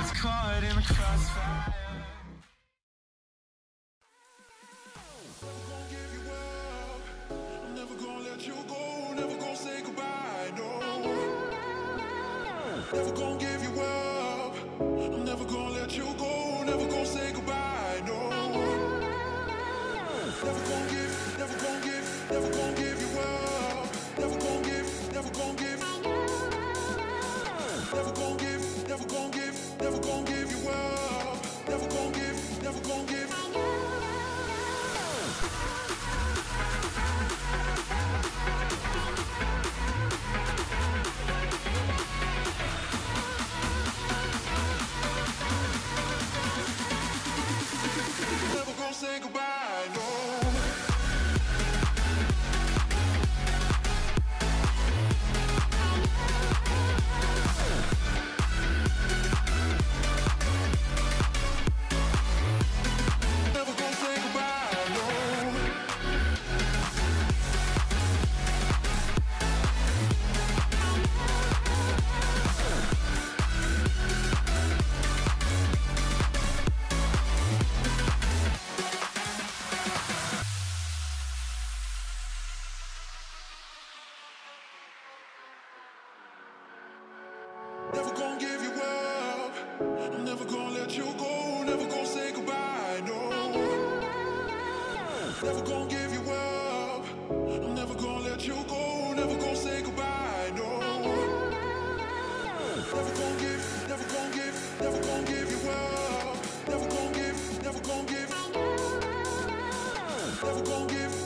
It's caught in the crossfire. Never gonna give you up. I'm never gonna let you go. Never gonna say goodbye, no. Never gonna give, never gonna give, never gonna give you up. Never gonna give, never gonna give. Never gonna give, never gonna give, never gonna give you up. Never gonna give, never gonna give. Say goodbye, no. Never gonna give you up. I'm never gonna let you go. Never gonna say goodbye, no. Never gonna give you up. I'm never gonna let you go. Never gonna say goodbye, no. Never gonna give, never gonna give, never gonna give you up. Never gonna give, never gonna give. Never gonna give.